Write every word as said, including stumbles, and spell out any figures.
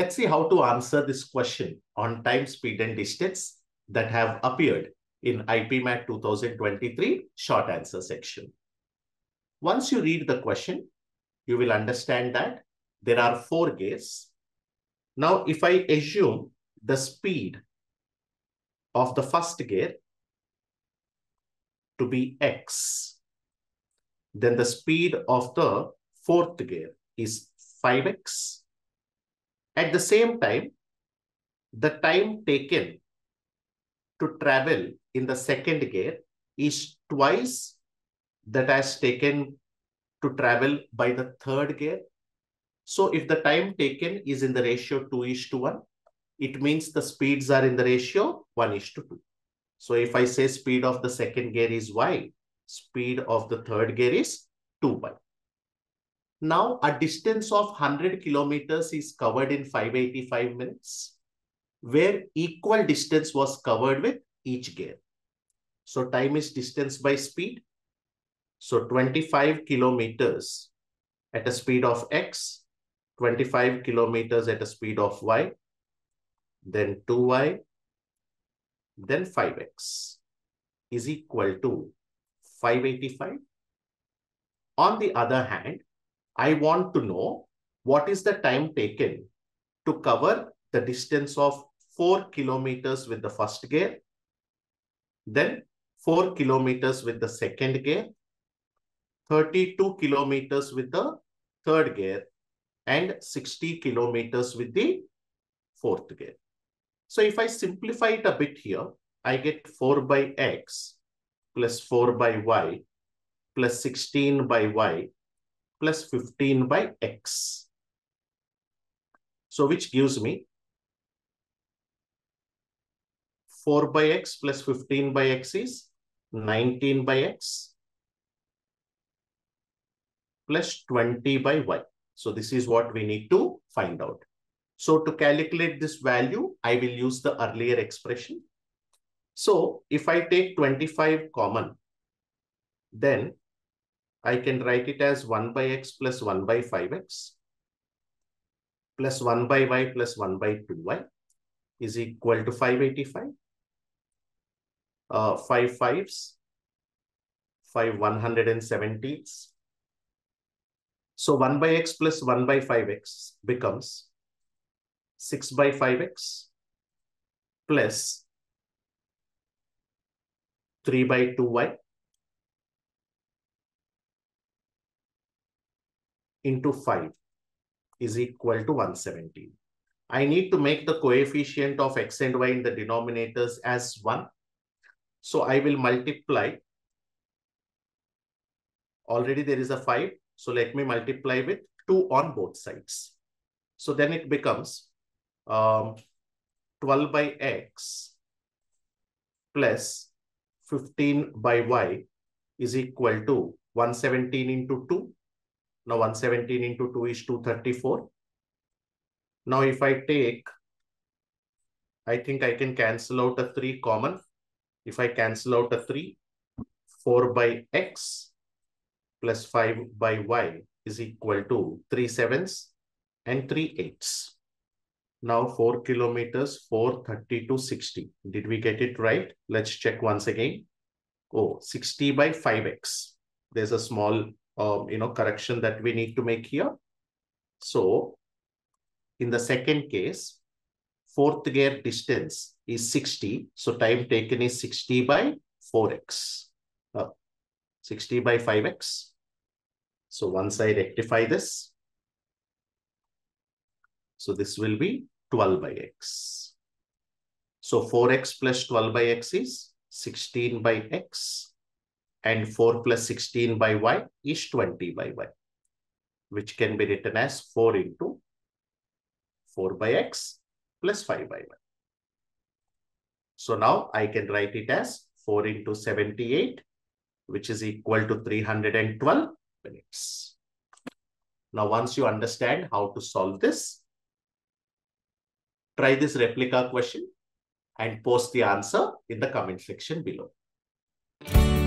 let's see how to answer this question on time, speed, and distance that have appeared in I P MAT twenty twenty-three short answer section. Once you read the question, you will understand that there are four gates. Now, if I assume the speed of the first gear to be x, then the speed of the fourth gear is five x. At the same time, the time taken to travel in the second gear is twice that has taken to travel by the third gear. So if the time taken is in the ratio two is to one, it means the speeds are in the ratio one is to two. So if I say speed of the second gear is y, speed of the third gear is two y. Now a distance of one hundred kilometers is covered in five hundred eighty-five minutes, where equal distance was covered with each gear. So time is distance by speed. So twenty-five kilometers at a speed of x, twenty-five kilometers at a speed of y, then two y, then five x is equal to five hundred eighty-five. On the other hand, I want to know what is the time taken to cover the distance of four kilometers with the first gear, then four kilometers with the second gear, thirty-two kilometers with the third gear, and sixty kilometers with the fourth gear. So if I simplify it a bit here, I get four by x plus four by y plus sixteen by y plus fifteen by x. So which gives me four by x plus fifteen by x is nineteen by x plus twenty by y. So this is what we need to find out. So to calculate this value, I will use the earlier expression. So if I take twenty-five common, then I can write it as one by x plus one by five x plus one by y plus one by two y is equal to five hundred eighty-five. Uh, five fives, five one hundred seventeenths. So one by x plus one by five x becomes six by five x plus three by two y into five is equal to one hundred seventeen. I need to make the coefficient of x and y in the denominators as one. So I will multiply. Already there is a five. So let me multiply with two on both sides. So then it becomes Um, twelve by x plus fifteen by y is equal to one hundred seventeen into two. Now one hundred seventeen into two is two hundred thirty-four. Now if I take, I think I can cancel out a three common. If I cancel out a three, four by x plus five by y is equal to three sevenths and three eighths. Now four kilometers, four thirty-two sixty. Did we get it right? Let's check once again. Oh, sixty by five x. There's a small, um, you know, correction that we need to make here. So in the second case, fourth gear distance is sixty. So time taken is sixty by four x. Uh, sixty by five x. So once I rectify this, so this will be twelve by x. So four x plus twelve by x is sixteen by x. And four plus sixteen by y is twenty by y, which can be written as four into four by x plus five by y. So now I can write it as four into seventy-eight, which is equal to three hundred twelve minutes. Now, once you understand how to solve this, try this replica question and post the answer in the comment section below.